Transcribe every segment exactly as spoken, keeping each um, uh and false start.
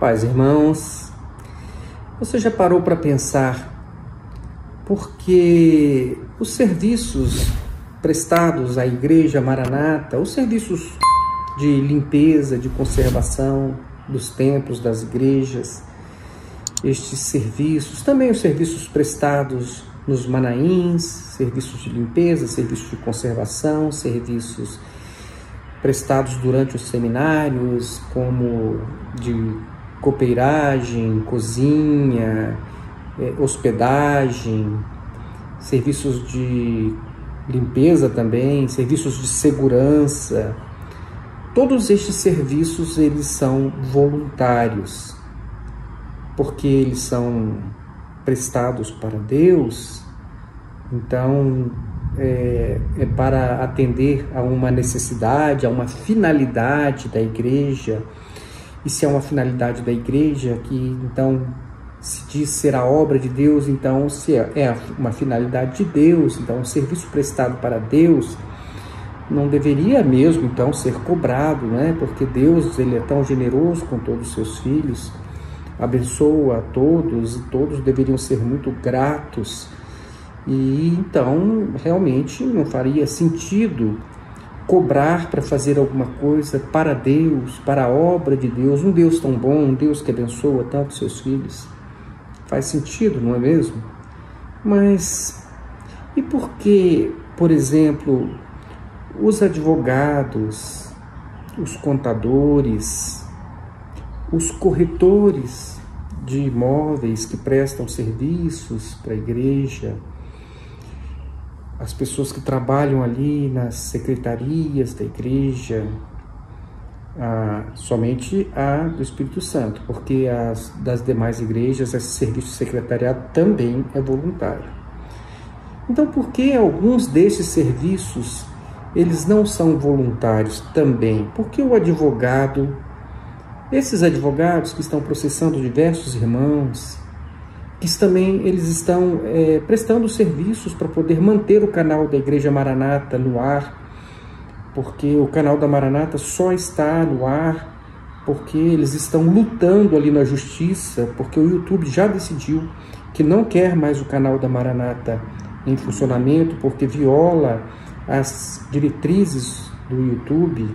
Paz, irmãos, você já parou para pensar porque os serviços prestados à Igreja Maranata, os serviços de limpeza, de conservação dos templos, das igrejas, estes serviços, também os serviços prestados nos manaíns, serviços de limpeza, serviços de conservação, serviços prestados durante os seminários, como de copeiragem, cozinha, hospedagem, serviços de limpeza também, serviços de segurança. Todos estes serviços, eles são voluntários, porque eles são prestados para Deus, então é, é para atender a uma necessidade, a uma finalidade da igreja. E se é uma finalidade da igreja, que então se diz ser a obra de Deus, então se é uma finalidade de Deus, então um serviço prestado para Deus não deveria mesmo então ser cobrado, né? Porque Deus, ele é tão generoso com todos os seus filhos, abençoa a todos e todos deveriam ser muito gratos. E então realmente não faria sentido cobrar para fazer alguma coisa para Deus, para a obra de Deus, um Deus tão bom, um Deus que abençoa tanto seus filhos. Faz sentido, não é mesmo? Mas e por que, por exemplo, os advogados, os contadores, os corretores de imóveis que prestam serviços para a igreja, as pessoas que trabalham ali nas secretarias da igreja, ah, somente a do Espírito Santo, porque as das demais igrejas, esse serviço de secretariado também é voluntário. Então, por que alguns desses serviços, eles não são voluntários também? Porque o advogado, esses advogados que estão processando diversos irmãos, que também eles estão é, prestando serviços para poder manter o canal da Igreja Maranata no ar, porque o canal da Maranata só está no ar porque eles estão lutando ali na justiça, porque o YouTube já decidiu que não quer mais o canal da Maranata em funcionamento, porque viola as diretrizes do YouTube,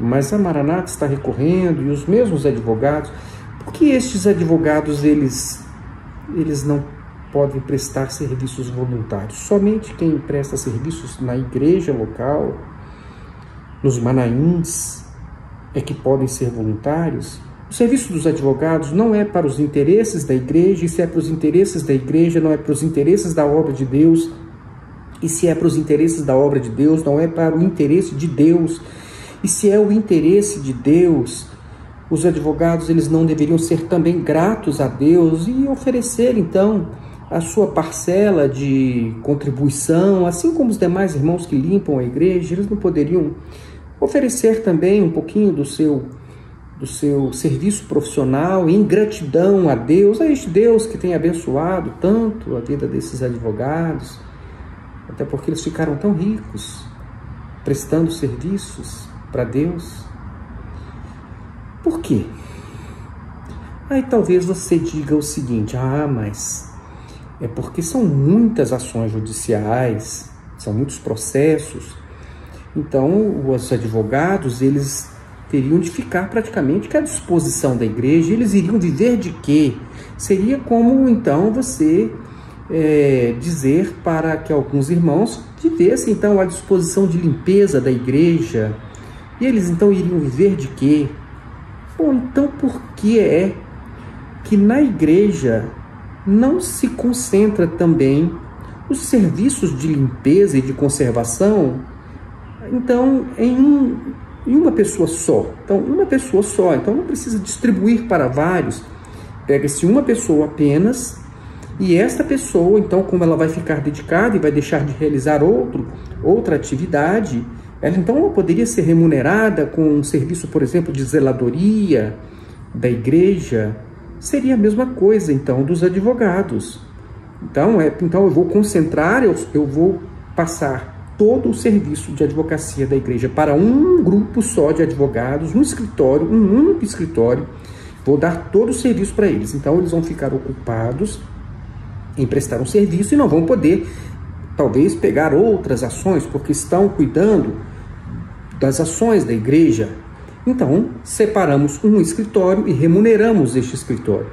mas a Maranata está recorrendo e os mesmos advogados. Por que estes advogados, eles... eles não podem prestar serviços voluntários? Somente quem presta serviços na igreja local, nos manaíns, é que podem ser voluntários. O serviço dos advogados não é para os interesses da igreja, e se é para os interesses da igreja, não é para os interesses da obra de Deus, e se é para os interesses da obra de Deus, não é para o interesse de Deus, e se é o interesse de Deus, os advogados, eles não deveriam ser também gratos a Deus e oferecer, então, a sua parcela de contribuição, assim como os demais irmãos que limpam a igreja, eles não poderiam oferecer também um pouquinho do seu, do seu serviço profissional em gratidão a Deus, a este Deus que tem abençoado tanto a vida desses advogados, até porque eles ficaram tão ricos prestando serviços para Deus? Por quê? Aí talvez você diga o seguinte: ah, mas é porque são muitas ações judiciais, são muitos processos, então os advogados, eles teriam de ficar praticamente que à disposição da igreja, eles iriam viver de quê? Seria como então você é, dizer para que alguns irmãos vivessem então à disposição de limpeza da igreja, e eles então iriam viver de quê? Bom, então por que é que na igreja não se concentra também os serviços de limpeza e de conservação, então, em, um, em uma pessoa só? Então, uma pessoa só, então não precisa distribuir para vários. Pega-se uma pessoa apenas e esta pessoa, então, como ela vai ficar dedicada e vai deixar de realizar outro, outra atividade, ela então não poderia ser remunerada com um serviço, por exemplo, de zeladoria da igreja? Seria a mesma coisa, então, dos advogados. Então, é, então eu vou concentrar, eu, eu vou passar todo o serviço de advocacia da igreja para um grupo só de advogados, um escritório, um único escritório, Vou dar todo o serviço para eles. Então, eles vão ficar ocupados em prestar um serviço e não vão poder, talvez, pegar outras ações, porque estão cuidando das ações da igreja. Então, separamos um escritório e remuneramos este escritório.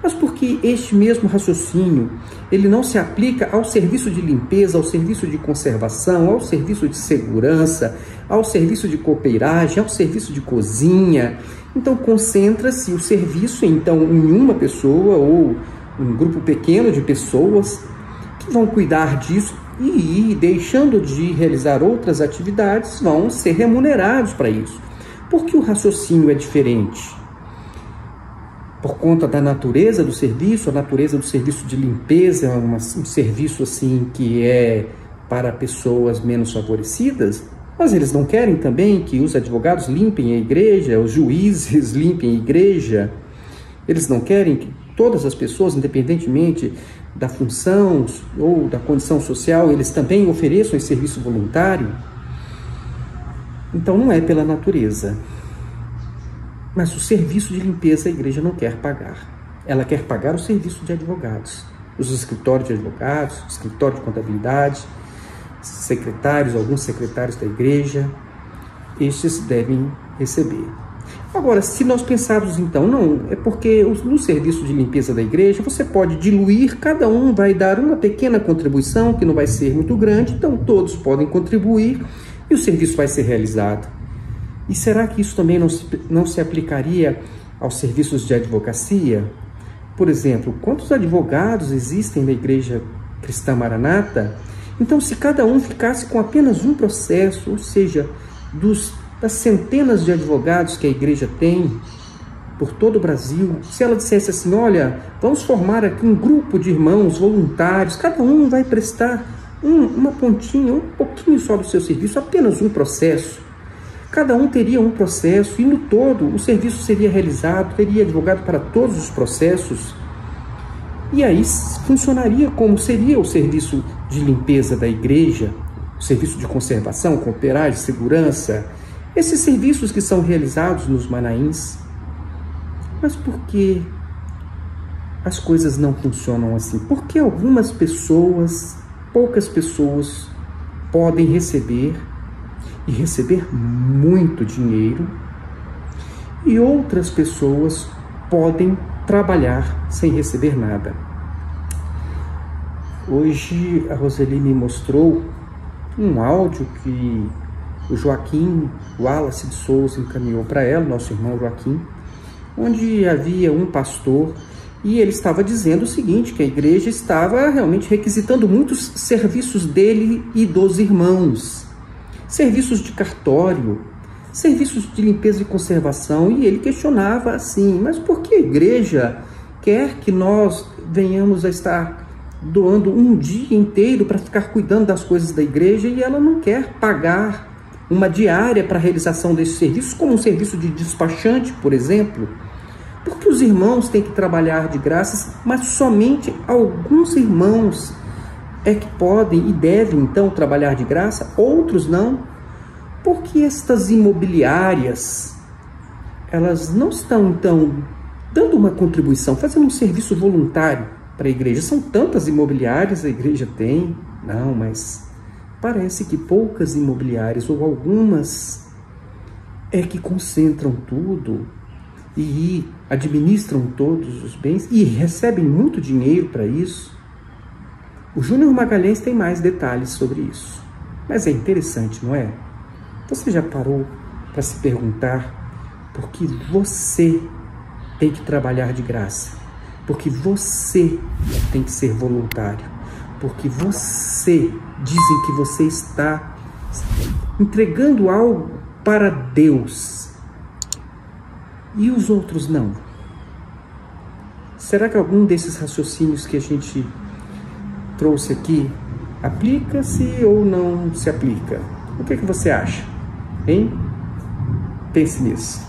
Mas por que este mesmo raciocínio, ele não se aplica ao serviço de limpeza, ao serviço de conservação, ao serviço de segurança, ao serviço de copeiragem, ao serviço de cozinha? Então, concentra-se o serviço então, em uma pessoa ou um grupo pequeno de pessoas que vão cuidar disso e, deixando de realizar outras atividades, vão ser remunerados para isso. Por que o raciocínio é diferente? Por conta da natureza do serviço, a natureza do serviço de limpeza, um serviço assim que é para pessoas menos favorecidas, mas eles não querem também que os advogados limpem a igreja, os juízes limpem a igreja, eles não querem que todas as pessoas, independentemente da função ou da condição social, eles também ofereçam esse serviço voluntário. Então não é pela natureza. Mas o serviço de limpeza a igreja não quer pagar. Ela quer pagar o serviço de advogados. Os escritórios de advogados, escritório de contabilidade, secretários, alguns secretários da igreja, estes devem receber. Agora, se nós pensarmos então, não, é porque no serviço de limpeza da igreja você pode diluir, cada um vai dar uma pequena contribuição, que não vai ser muito grande, então todos podem contribuir e o serviço vai ser realizado. E será que isso também não se, não se aplicaria aos serviços de advocacia? Por exemplo, quantos advogados existem na Igreja Cristã Maranata? Então, se cada um ficasse com apenas um processo, ou seja, dos, das centenas de advogados que a igreja tem por todo o Brasil, se ela dissesse assim, olha, vamos formar aqui um grupo de irmãos voluntários, cada um vai prestar um, uma pontinha, um pouquinho só do seu serviço, apenas um processo. Cada um teria um processo e no todo o serviço seria realizado, teria advogado para todos os processos e aí funcionaria como seria o serviço de limpeza da igreja, o serviço de conservação, cooperagem, segurança, esses serviços que são realizados nos Manaíns. Mas por que as coisas não funcionam assim? Por que algumas pessoas, poucas pessoas, podem receber e receber muito dinheiro, e outras pessoas podem trabalhar sem receber nada? Hoje a Roseli me mostrou um áudio que o Joaquim Wallace de Souza encaminhou para ela, nosso irmão Joaquim, onde havia um pastor e ele estava dizendo o seguinte, que a igreja estava realmente requisitando muitos serviços dele e dos irmãos. Serviços de cartório, serviços de limpeza e conservação, e ele questionava assim, mas por que a igreja quer que nós venhamos a estar doando um dia inteiro para ficar cuidando das coisas da igreja e ela não quer pagar uma diária para a realização desses serviços, como um serviço de despachante, por exemplo? Por que os irmãos têm que trabalhar de graça, mas somente alguns irmãos é que podem e devem, então, trabalhar de graça, outros não? Porque estas imobiliárias, elas não estão, então, dando uma contribuição, fazendo um serviço voluntário para a igreja. São tantas imobiliárias a igreja tem, não, mas parece que poucas imobiliárias, ou algumas, é que concentram tudo e administram todos os bens e recebem muito dinheiro para isso. O Júnior Magalhães tem mais detalhes sobre isso. Mas é interessante, não é? Você já parou para se perguntar por que você tem que trabalhar de graça? Por que você tem que ser voluntário? Por que você, dizem que você está entregando algo para Deus e os outros não? Será que algum desses raciocínios que a gente trouxe aqui, aplica-se ou não se aplica? O que é que você acha? Hein? Pense nisso.